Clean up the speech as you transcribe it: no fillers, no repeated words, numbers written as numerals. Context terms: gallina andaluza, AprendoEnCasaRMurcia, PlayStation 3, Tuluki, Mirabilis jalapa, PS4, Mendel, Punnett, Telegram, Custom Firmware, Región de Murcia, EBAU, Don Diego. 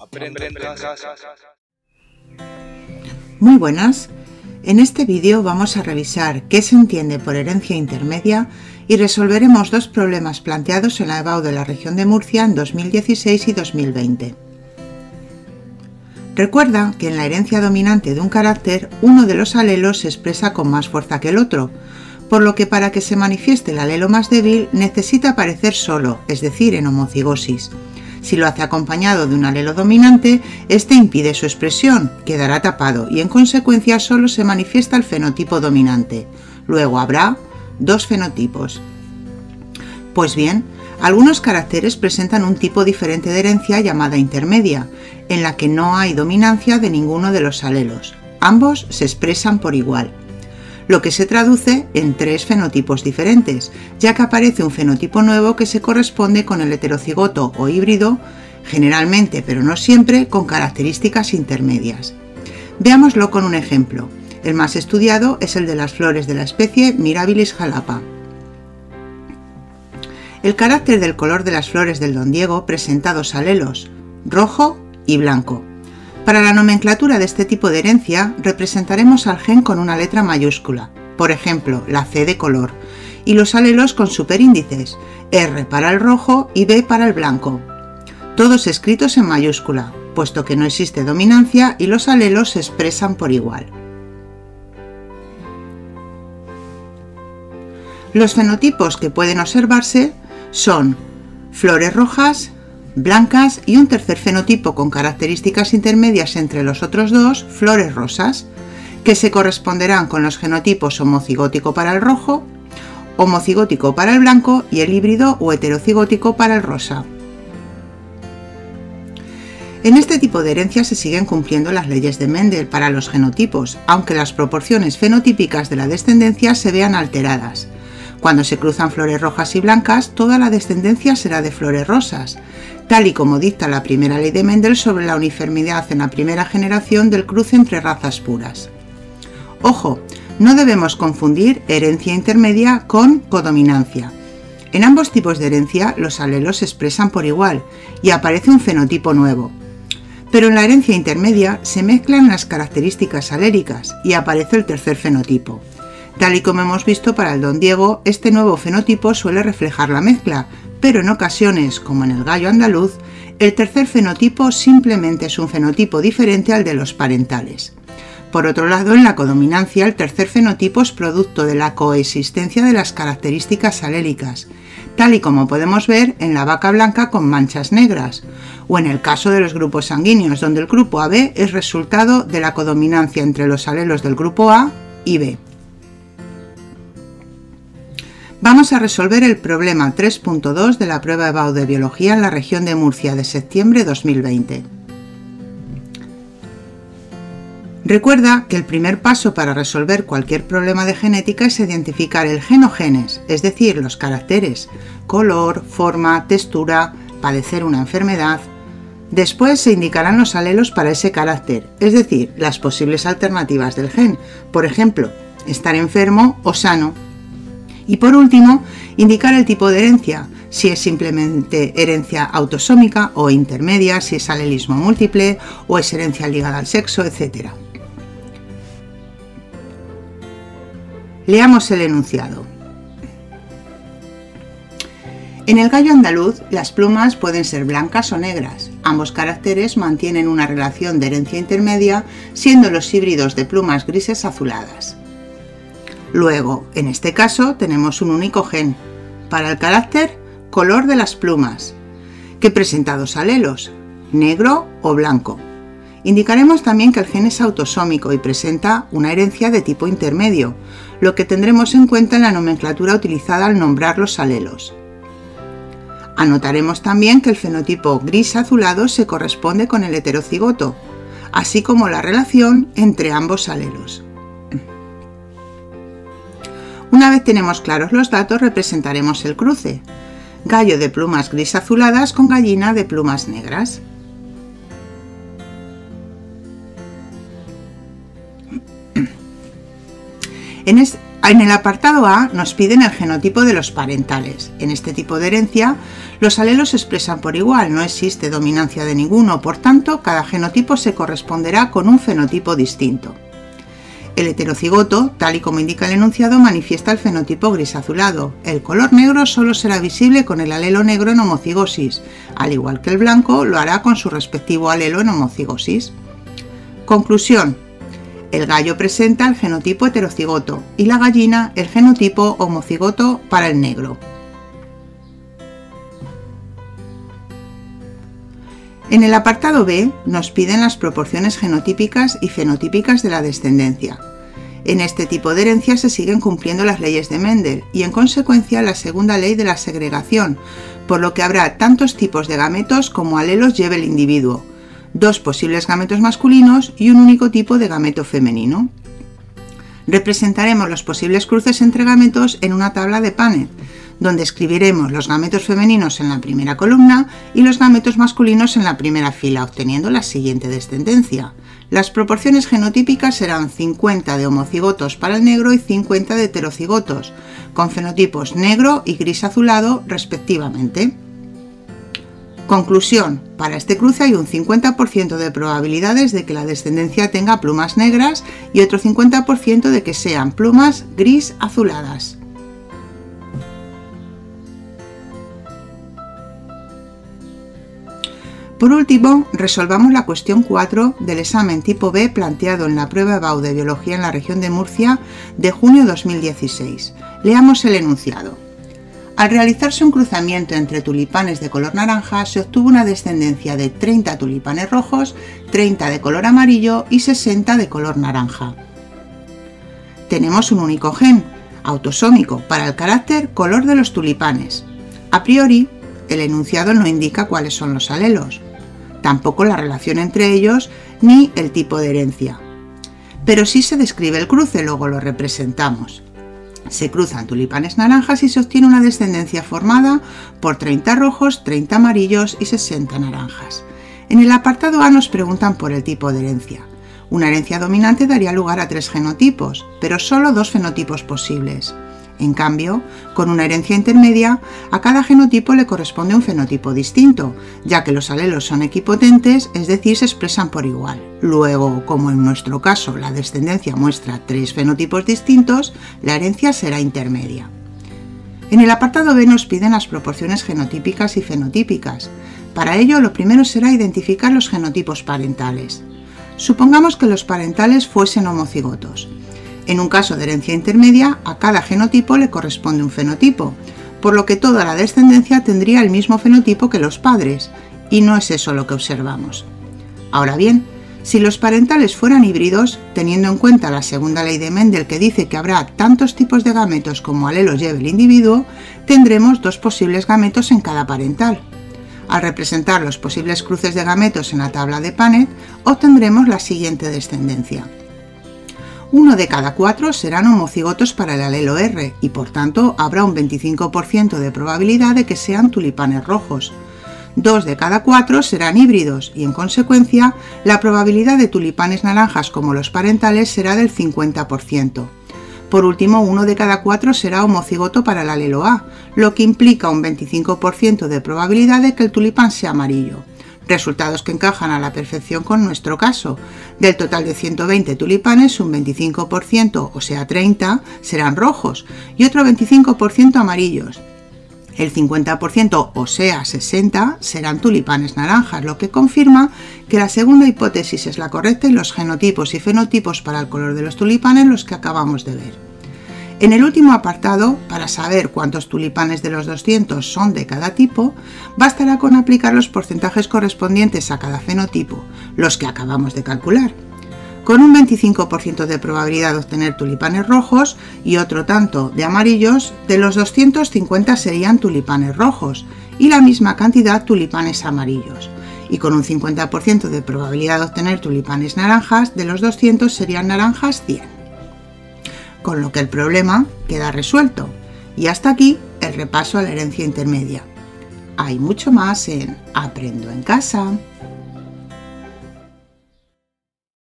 Aprende en casa. Muy buenas. En este vídeo vamos a revisar qué se entiende por herencia intermedia y resolveremos dos problemas planteados en la EBAU de la región de Murcia en 2016 y 2020. Recuerda que en la herencia dominante de un carácter, uno de los alelos se expresa con más fuerza que el otro, por lo que para que se manifieste el alelo más débil necesita aparecer solo, es decir, en homocigosis. Si lo hace acompañado de un alelo dominante, este impide su expresión, quedará tapado y en consecuencia solo se manifiesta el fenotipo dominante. Luego habrá dos fenotipos. Pues bien, algunos caracteres presentan un tipo diferente de herencia llamada intermedia, en la que no hay dominancia de ninguno de los alelos. Ambos se expresan por igual, lo que se traduce en tres fenotipos diferentes, ya que aparece un fenotipo nuevo que se corresponde con el heterocigoto o híbrido, generalmente, pero no siempre, con características intermedias. Veámoslo con un ejemplo. El más estudiado es el de las flores de la especie Mirabilis jalapa. El carácter del color de las flores del Don Diego presenta dos alelos, rojo y blanco. Para la nomenclatura de este tipo de herencia, representaremos al gen con una letra mayúscula, por ejemplo, la C de color, y los alelos con superíndices, R para el rojo y B para el blanco, todos escritos en mayúscula, puesto que no existe dominancia y los alelos se expresan por igual. Los fenotipos que pueden observarse son flores rojas, blancas y un tercer fenotipo con características intermedias entre los otros dos, flores rosas, que se corresponderán con los genotipos homocigótico para el rojo, homocigótico para el blanco y el híbrido o heterocigótico para el rosa. En este tipo de herencia se siguen cumpliendo las leyes de Mendel para los genotipos, aunque las proporciones fenotípicas de la descendencia se vean alteradas. Cuando se cruzan flores rojas y blancas, toda la descendencia será de flores rosas, tal y como dicta la primera ley de Mendel sobre la uniformidad en la primera generación del cruce entre razas puras. Ojo, no debemos confundir herencia intermedia con codominancia. En ambos tipos de herencia, los alelos se expresan por igual y aparece un fenotipo nuevo. Pero en la herencia intermedia se mezclan las características aléricas y aparece el tercer fenotipo. Tal y como hemos visto para el Don Diego, este nuevo fenotipo suele reflejar la mezcla, pero en ocasiones, como en el gallo andaluz, el tercer fenotipo simplemente es un fenotipo diferente al de los parentales. Por otro lado, en la codominancia, el tercer fenotipo es producto de la coexistencia de las características aléricas, tal y como podemos ver en la vaca blanca con manchas negras, o en el caso de los grupos sanguíneos, donde el grupo AB es resultado de la codominancia entre los alelos del grupo A y B. Vamos a resolver el problema 3.2 de la prueba EBAU de Biología en la región de Murcia de septiembre 2020. Recuerda que el primer paso para resolver cualquier problema de genética es identificar el gen o genes, es decir, los caracteres, color, forma, textura, padecer una enfermedad. Después se indicarán los alelos para ese carácter, es decir, las posibles alternativas del gen, por ejemplo, estar enfermo o sano. Y por último, indicar el tipo de herencia, si es simplemente herencia autosómica o intermedia, si es alelismo múltiple o es herencia ligada al sexo, etc. Leamos el enunciado. En el gallo andaluz, las plumas pueden ser blancas o negras. Ambos caracteres mantienen una relación de herencia intermedia, siendo los híbridos de plumas grises azuladas. Luego, en este caso, tenemos un único gen, para el carácter color de las plumas, que presenta dos alelos, negro o blanco. Indicaremos también que el gen es autosómico y presenta una herencia de tipo intermedio, lo que tendremos en cuenta en la nomenclatura utilizada al nombrar los alelos. Anotaremos también que el fenotipo gris azulado se corresponde con el heterocigoto, así como la relación entre ambos alelos. Una vez tenemos claros los datos, representaremos el cruce. Gallo de plumas gris azuladas con gallina de plumas negras. En, es, En el apartado A nos piden el genotipo de los parentales. En este tipo de herencia, los alelos se expresan por igual, no existe dominancia de ninguno, por tanto, cada genotipo se corresponderá con un fenotipo distinto. El heterocigoto, tal y como indica el enunciado, manifiesta el fenotipo gris azulado. El color negro solo será visible con el alelo negro en homocigosis, al igual que el blanco lo hará con su respectivo alelo en homocigosis. Conclusión. El gallo presenta el genotipo heterocigoto y la gallina el genotipo homocigoto para el negro. En el apartado B nos piden las proporciones genotípicas y fenotípicas de la descendencia. En este tipo de herencia se siguen cumpliendo las leyes de Mendel y en consecuencia la segunda ley de la segregación, por lo que habrá tantos tipos de gametos como alelos lleve el individuo. Dos posibles gametos masculinos y un único tipo de gameto femenino. Representaremos los posibles cruces entre gametos en una tabla de Punnett, donde escribiremos los gametos femeninos en la primera columna y los gametos masculinos en la primera fila, obteniendo la siguiente descendencia. Las proporciones genotípicas serán 50 de homocigotos para el negro y 50 de heterocigotos, con fenotipos negro y gris azulado respectivamente. Conclusión, para este cruce hay un 50% de probabilidades de que la descendencia tenga plumas negras y otro 50% de que sean plumas gris azuladas. Por último, resolvamos la cuestión 4 del examen tipo B planteado en la prueba EBAU de Biología en la región de Murcia de junio de 2016. Leamos el enunciado. Al realizarse un cruzamiento entre tulipanes de color naranja, se obtuvo una descendencia de 30 tulipanes rojos, 30 de color amarillo y 60 de color naranja. Tenemos un único gen, autosómico, para el carácter color de los tulipanes. A priori, el enunciado no indica cuáles son los alelos, tampoco la relación entre ellos ni el tipo de herencia. Pero sí se describe el cruce, luego lo representamos. Se cruzan tulipanes naranjas y se obtiene una descendencia formada por 30 rojos, 30 amarillos y 60 naranjas. En el apartado A nos preguntan por el tipo de herencia. Una herencia dominante daría lugar a 3 genotipos, pero solo 2 fenotipos posibles. En cambio, con una herencia intermedia, a cada genotipo le corresponde un fenotipo distinto, ya que los alelos son equipotentes, es decir, se expresan por igual. Luego, como en nuestro caso la descendencia muestra 3 fenotipos distintos, la herencia será intermedia. En el apartado B nos piden las proporciones genotípicas y fenotípicas. Para ello, lo primero será identificar los genotipos parentales. Supongamos que los parentales fuesen homocigotos. En un caso de herencia intermedia, a cada genotipo le corresponde un fenotipo, por lo que toda la descendencia tendría el mismo fenotipo que los padres, y no es eso lo que observamos. Ahora bien, si los parentales fueran híbridos, teniendo en cuenta la segunda ley de Mendel que dice que habrá tantos tipos de gametos como alelos lleve el individuo, tendremos 2 posibles gametos en cada parental. Al representar los posibles cruces de gametos en la tabla de Punnett, obtendremos la siguiente descendencia. Uno de cada 4 serán homocigotos para el alelo R y por tanto habrá un 25% de probabilidad de que sean tulipanes rojos. 2 de cada 4 serán híbridos y en consecuencia la probabilidad de tulipanes naranjas como los parentales será del 50%. Por último, 1 de cada 4 será homocigoto para el alelo A, lo que implica un 25% de probabilidad de que el tulipán sea amarillo. Resultados que encajan a la perfección con nuestro caso. Del total de 120 tulipanes, un 25%, o sea 30, serán rojos y otro 25% amarillos. El 50%, o sea 60, serán tulipanes naranjas, lo que confirma que la segunda hipótesis es la correcta y los genotipos y fenotipos para el color de los tulipanes los que acabamos de ver. En el último apartado, para saber cuántos tulipanes de los 200 son de cada tipo, bastará con aplicar los porcentajes correspondientes a cada fenotipo, los que acabamos de calcular. Con un 25% de probabilidad de obtener tulipanes rojos y otro tanto de amarillos, de los 250 serían tulipanes rojos y la misma cantidad tulipanes amarillos. Y con un 50% de probabilidad de obtener tulipanes naranjas, de los 200 serían naranjas 100. Con lo que el problema queda resuelto. Y hasta aquí el repaso a la herencia intermedia. Hay mucho más en Aprendo en Casa.